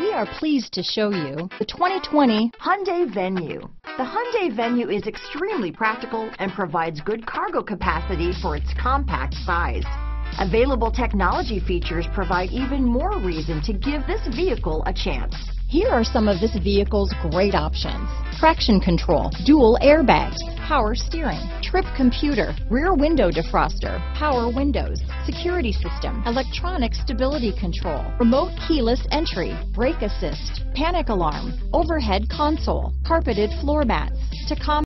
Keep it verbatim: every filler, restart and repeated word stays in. We are pleased to show you the twenty twenty Hyundai Venue. The Hyundai Venue is extremely practical and provides good cargo capacity for its compact size. Available technology features provide even more reason to give this vehicle a chance. Here are some of this vehicle's great options: traction control, dual airbags, power steering, trip computer, rear window defroster, power windows, security system, electronic stability control, remote keyless entry, brake assist, panic alarm, overhead console, carpeted floor mats, Tacoma.